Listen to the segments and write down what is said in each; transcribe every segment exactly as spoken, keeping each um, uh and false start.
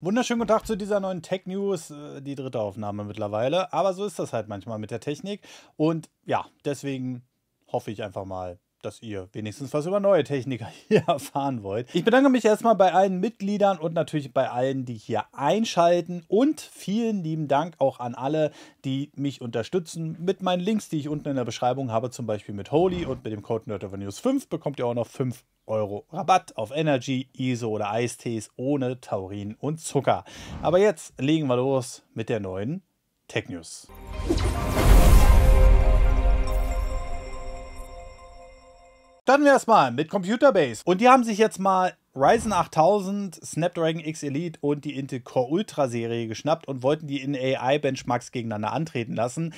Wunderschönen guten Tag zu dieser neuen Tech-News, die dritte Aufnahme mittlerweile, aber so ist das halt manchmal mit der Technik und ja, deswegen hoffe ich einfach mal, dass ihr wenigstens was über neue Techniker hier erfahren wollt. Ich bedanke mich erstmal bei allen Mitgliedern und natürlich bei allen, die hier einschalten und vielen lieben Dank auch an alle, die mich unterstützen mit meinen Links, die ich unten in der Beschreibung habe, zum Beispiel mit Holy und mit dem Code nerd of news fünf bekommt ihr auch noch fünf Euro Rabatt auf Energy, I S O oder Eistees ohne Taurin und Zucker. Aber jetzt legen wir los mit der neuen Tech News. Starten wir erstmal mit Computerbase. Und die haben sich jetzt mal Ryzen achttausend, Snapdragon X Elite und die Intel Core Ultra Serie geschnappt und wollten die in A I-Benchmarks gegeneinander antreten lassen.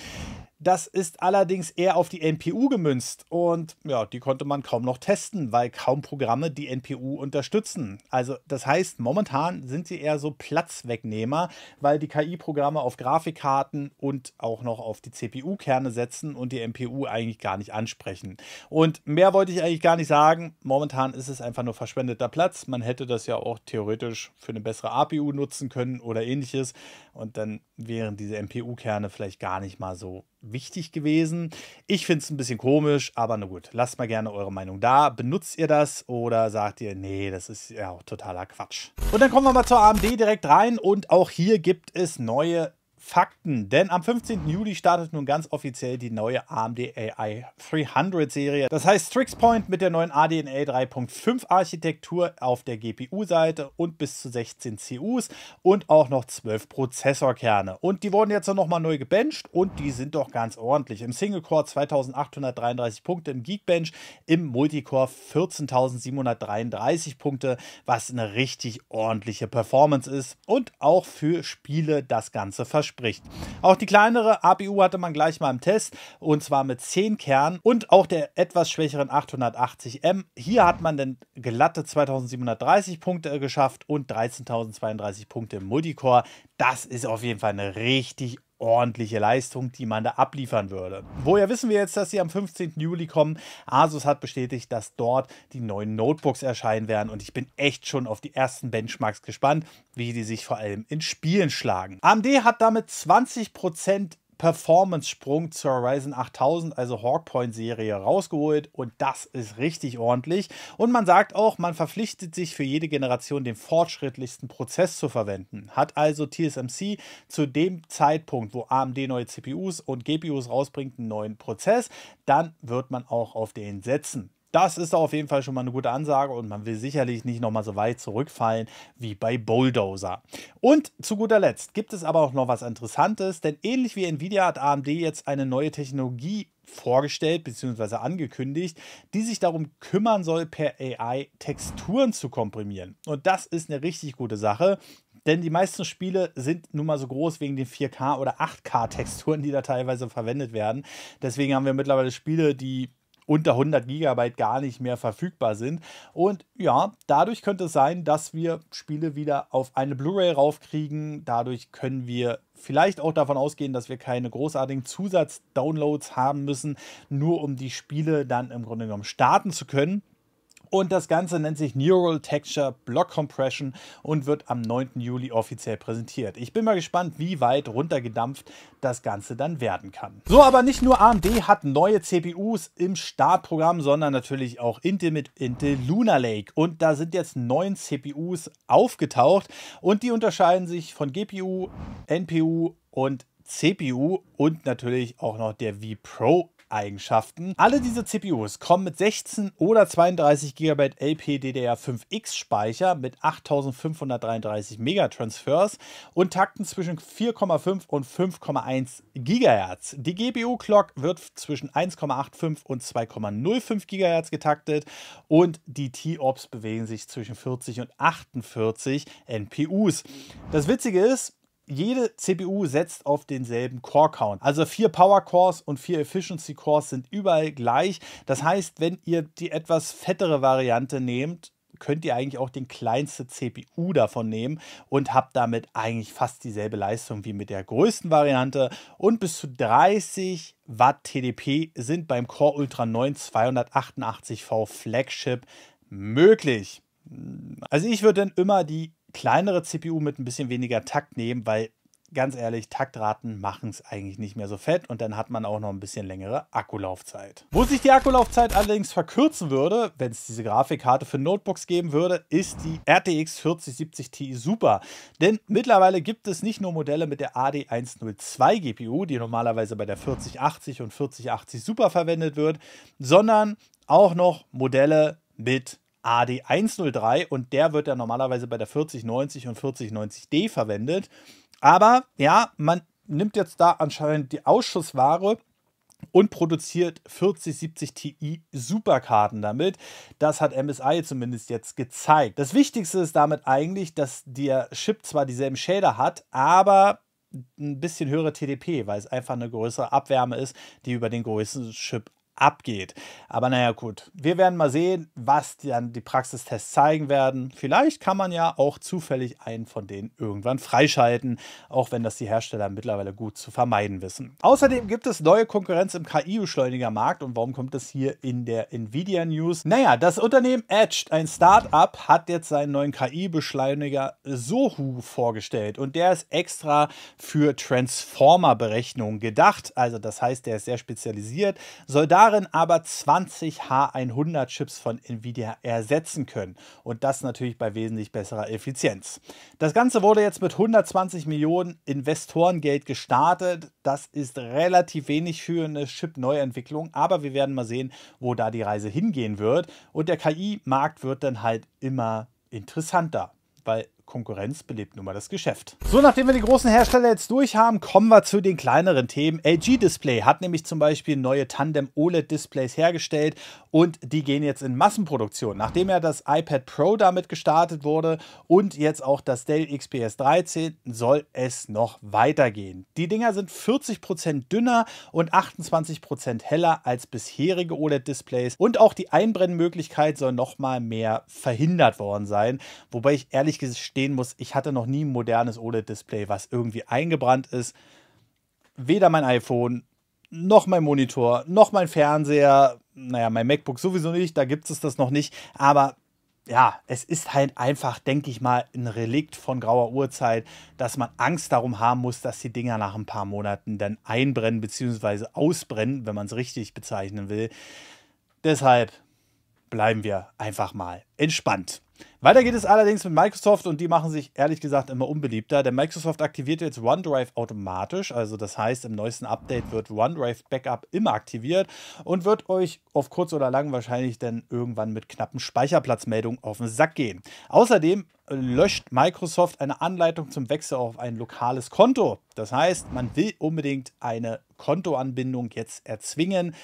Das ist allerdings eher auf die N P U gemünzt und ja, die konnte man kaum noch testen, weil kaum Programme die N P U unterstützen. Also das heißt, momentan sind sie eher so Platzwegnehmer, weil die K I-Programme auf Grafikkarten und auch noch auf die C P U-Kerne setzen und die N P U eigentlich gar nicht ansprechen. Und mehr wollte ich eigentlich gar nicht sagen. Momentan ist es einfach nur verschwendeter Platz. Man hätte das ja auch theoretisch für eine bessere A P U nutzen können oder ähnliches und dann wären diese N P U-Kerne vielleicht gar nicht mal so wichtig gewesen. Ich finde es ein bisschen komisch, aber na gut, lasst mal gerne eure Meinung da. Benutzt ihr das oder sagt ihr, nee, das ist ja auch totaler Quatsch. Und dann kommen wir mal zur A M D direkt rein und auch hier gibt es neue Fakten, denn am fünfzehnten Juli startet nun ganz offiziell die neue A M D A I dreihundert Serie. Das heißt Strix Point mit der neuen A D N A drei Punkt fünf Architektur auf der G P U-Seite und bis zu sechzehn C Us und auch noch zwölf Prozessorkerne. Und die wurden jetzt nochmal neu gebencht und die sind doch ganz ordentlich. Im Single-Core zweitausendachthundertdreiunddreißig Punkte, im Geekbench, im Multicore vierzehntausendsiebenhundertdreiunddreißig Punkte, was eine richtig ordentliche Performance ist und auch für Spiele das Ganze verschwindet. Spricht. Auch die kleinere A P U hatte man gleich mal im Test und zwar mit zehn Kernen und auch der etwas schwächeren achthundertachtzig M. Hier hat man dann glatte zweitausendsiebenhundertdreißig Punkte geschafft und dreizehntausendzweiunddreißig Punkte im Multicore. Das ist auf jeden Fall eine richtig ordentliche Leistung, die man da abliefern würde. Woher wissen wir jetzt, dass sie am fünfzehnten Juli kommen? Asus hat bestätigt, dass dort die neuen Notebooks erscheinen werden und ich bin echt schon auf die ersten Benchmarks gespannt, wie die sich vor allem in Spielen schlagen. A M D hat damit zwanzig Prozent Performance-Sprung zur Ryzen achttausend, also Hawkpoint-Serie, rausgeholt und das ist richtig ordentlich. Und man sagt auch, man verpflichtet sich für jede Generation den fortschrittlichsten Prozess zu verwenden. Hat also T S M C zu dem Zeitpunkt, wo A M D neue C P Us und G P Us rausbringt, einen neuen Prozess, dann wird man auch auf den setzen. Das ist auf jeden Fall schon mal eine gute Ansage und man will sicherlich nicht nochmal so weit zurückfallen wie bei Bulldozer. Und zu guter Letzt gibt es aber auch noch was Interessantes, denn ähnlich wie Nvidia hat A M D jetzt eine neue Technologie vorgestellt bzw. angekündigt, die sich darum kümmern soll, per A I Texturen zu komprimieren. Und das ist eine richtig gute Sache. Denn die meisten Spiele sind nun mal so groß wegen den vier K- oder acht K-Texturen, die da teilweise verwendet werden. Deswegen haben wir mittlerweile Spiele, die unter hundert Gigabyte gar nicht mehr verfügbar sind. Und ja, dadurch könnte es sein, dass wir Spiele wieder auf eine Blu-ray raufkriegen. Dadurch können wir vielleicht auch davon ausgehen, dass wir keine großartigen Zusatzdownloads haben müssen, nur um die Spiele dann im Grunde genommen starten zu können. Und das Ganze nennt sich Neural Texture Block Compression und wird am neunten Juli offiziell präsentiert. Ich bin mal gespannt, wie weit runtergedampft das Ganze dann werden kann. So, aber nicht nur A M D hat neue C P Us im Startprogramm, sondern natürlich auch Intel mit Intel Luna Lake. Und da sind jetzt neun C P Us aufgetaucht und die unterscheiden sich von G P U, N P U und C P U und natürlich auch noch der V-Pro Eigenschaften. Alle diese C P Us kommen mit sechzehn oder zweiunddreißig Gigabyte L P D D R fünf X Speicher mit achttausendfünfhundertdreiunddreißig Megatransfers und takten zwischen vier Komma fünf und fünf Komma eins Gigahertz. Die G P U-Clock wird zwischen eins Komma fünfundachtzig und zwei Komma null fünf Gigahertz getaktet und die T O P S bewegen sich zwischen vierzig und achtundvierzig N P Us. Das Witzige ist, jede C P U setzt auf denselben Core-Count. Also vier Power-Cores und vier Efficiency-Cores sind überall gleich. Das heißt, wenn ihr die etwas fettere Variante nehmt, könnt ihr eigentlich auch den kleinste C P U davon nehmen und habt damit eigentlich fast dieselbe Leistung wie mit der größten Variante. Und bis zu dreißig Watt T D P sind beim Core Ultra neun zweihundertachtundachtzig V Flagship möglich. Also ich würde dann immer die kleinere C P U mit ein bisschen weniger Takt nehmen, weil ganz ehrlich, Taktraten machen es eigentlich nicht mehr so fett und dann hat man auch noch ein bisschen längere Akkulaufzeit. Wo sich die Akkulaufzeit allerdings verkürzen würde, wenn es diese Grafikkarte für Notebooks geben würde, ist die R T X vierzig siebzig Ti Super. Denn mittlerweile gibt es nicht nur Modelle mit der A D hundertzwei G P U, die normalerweise bei der vierzig achtzig und vierzig achtzig Super verwendet wird, sondern auch noch Modelle mit A D hundertdrei und der wird ja normalerweise bei der vierzig neunzig und vierzig neunzig D verwendet. Aber ja, man nimmt jetzt da anscheinend die Ausschussware und produziert vierzig siebzig Ti Superkarten damit. Das hat M S I zumindest jetzt gezeigt. Das Wichtigste ist damit eigentlich, dass der Chip zwar dieselben Shader hat, aber ein bisschen höhere T D P, weil es einfach eine größere Abwärme ist, die über den größeren Chip abgeht. Aber naja, gut. Wir werden mal sehen, was dann die Praxistests zeigen werden. Vielleicht kann man ja auch zufällig einen von denen irgendwann freischalten, auch wenn das die Hersteller mittlerweile gut zu vermeiden wissen. Außerdem gibt es neue Konkurrenz im K I-Beschleunigermarkt. Und warum kommt das hier in der Nvidia-News? Naja, das Unternehmen Edge, ein Startup, hat jetzt seinen neuen K I-Beschleuniger Sohu vorgestellt. Und der ist extra für Transformer-Berechnungen gedacht. Also das heißt, der ist sehr spezialisiert, soll da aber zwanzig H hundert-Chips von Nvidia ersetzen können. Und das natürlich bei wesentlich besserer Effizienz. Das Ganze wurde jetzt mit hundertzwanzig Millionen Investorengeld gestartet. Das ist relativ wenig für eine Chip-Neuentwicklung, aber wir werden mal sehen, wo da die Reise hingehen wird. Und der K I-Markt wird dann halt immer interessanter, weil Konkurrenz belebt nun mal das Geschäft. So, nachdem wir die großen Hersteller jetzt durch haben, kommen wir zu den kleineren Themen. L G Display hat nämlich zum Beispiel neue Tandem-O L E D-Displays hergestellt und die gehen jetzt in Massenproduktion. Nachdem ja das iPad Pro damit gestartet wurde und jetzt auch das Dell X P S dreizehn, soll es noch weitergehen. Die Dinger sind vierzig Prozent dünner und achtundzwanzig Prozent heller als bisherige O L E D-Displays und auch die Einbrennmöglichkeit soll noch mal mehr verhindert worden sein, wobei ich ehrlich gesagt muss, ich hatte noch nie ein modernes O L E D-Display, was irgendwie eingebrannt ist. Weder mein iPhone, noch mein Monitor, noch mein Fernseher, naja, mein MacBook sowieso nicht, da gibt es das noch nicht, aber ja, es ist halt einfach, denke ich mal, ein Relikt von grauer Urzeit, dass man Angst darum haben muss, dass die Dinger nach ein paar Monaten dann einbrennen bzw. ausbrennen, wenn man es richtig bezeichnen will. Deshalb bleiben wir einfach mal entspannt. Weiter geht es allerdings mit Microsoft und die machen sich ehrlich gesagt immer unbeliebter, denn Microsoft aktiviert jetzt OneDrive automatisch, also das heißt, im neuesten Update wird OneDrive Backup immer aktiviert und wird euch auf kurz oder lang wahrscheinlich dann irgendwann mit knappen Speicherplatzmeldungen auf den Sack gehen. Außerdem löscht Microsoft eine Anleitung zum Wechsel auf ein lokales Konto. Das heißt, man will unbedingt eine Kontoanbindung jetzt erzwingen.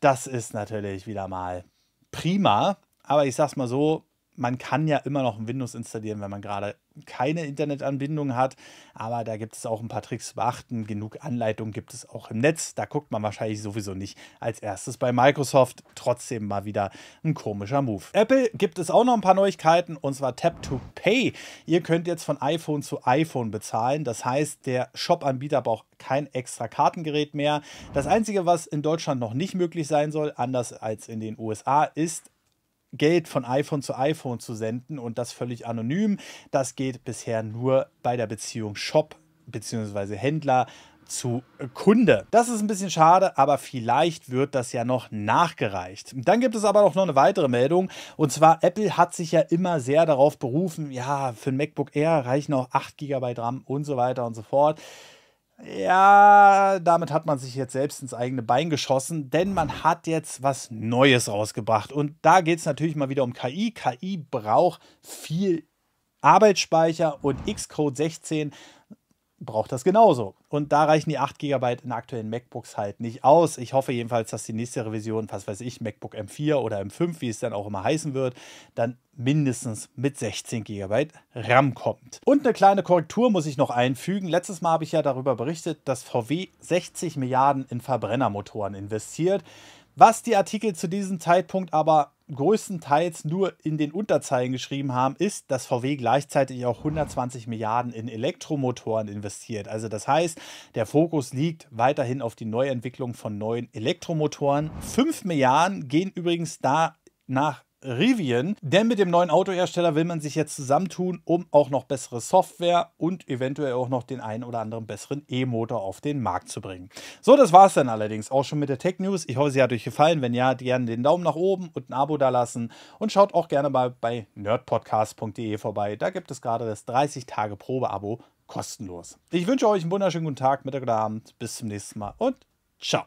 Das ist natürlich wieder mal prima. Aber ich sag's mal so, man kann ja immer noch ein Windows installieren, wenn man gerade keine Internetanbindung hat. Aber da gibt es auch ein paar Tricks zu beachten. Genug Anleitungen gibt es auch im Netz. Da guckt man wahrscheinlich sowieso nicht als erstes bei Microsoft. Trotzdem mal wieder ein komischer Move. Apple gibt es auch noch ein paar Neuigkeiten und zwar Tap to Pay. Ihr könnt jetzt von iPhone zu iPhone bezahlen. Das heißt, der Shop-Anbieter braucht kein extra Kartengerät mehr. Das Einzige, was in Deutschland noch nicht möglich sein soll, anders als in den U S A, ist Geld von iPhone zu iPhone zu senden und das völlig anonym. Das geht bisher nur bei der Beziehung Shop bzw. Händler zu Kunde. Das ist ein bisschen schade, aber vielleicht wird das ja noch nachgereicht. Dann gibt es aber auch noch eine weitere Meldung und zwar Apple hat sich ja immer sehr darauf berufen, ja, für ein MacBook Air reichen auch acht Gigabyte RAM und so weiter und so fort. Ja, damit hat man sich jetzt selbst ins eigene Bein geschossen, denn man hat jetzt was Neues rausgebracht. Und da geht es natürlich mal wieder um K I. K I braucht viel Arbeitsspeicher und Xcode sechzehn braucht das genauso. Und da reichen die acht Gigabyte in aktuellen MacBooks halt nicht aus. Ich hoffe jedenfalls, dass die nächste Revision, was weiß ich, MacBook M vier oder M fünf, wie es dann auch immer heißen wird, dann mindestens mit sechzehn Gigabyte RAM kommt. Und eine kleine Korrektur muss ich noch einfügen. Letztes Mal habe ich ja darüber berichtet, dass V W sechzig Milliarden in Verbrennermotoren investiert, was die Artikel zu diesem Zeitpunkt aber größtenteils nur in den Unterzeilen geschrieben haben, ist, dass V W gleichzeitig auch hundertzwanzig Milliarden in Elektromotoren investiert. Also das heißt, der Fokus liegt weiterhin auf die Neuentwicklung von neuen Elektromotoren. fünf Milliarden gehen übrigens da nach Rivian, denn mit dem neuen Autohersteller will man sich jetzt zusammentun, um auch noch bessere Software und eventuell auch noch den einen oder anderen besseren E-Motor auf den Markt zu bringen. So, das war es dann allerdings auch schon mit der Tech News. Ich hoffe, sie hat euch gefallen. Wenn ja, gerne den Daumen nach oben und ein Abo dalassen und schaut auch gerne mal bei nerdpodcast punkt de vorbei. Da gibt es gerade das dreißig Tage Probe-Abo kostenlos. Ich wünsche euch einen wunderschönen guten Tag, Mittag oder Abend. Bis zum nächsten Mal und ciao.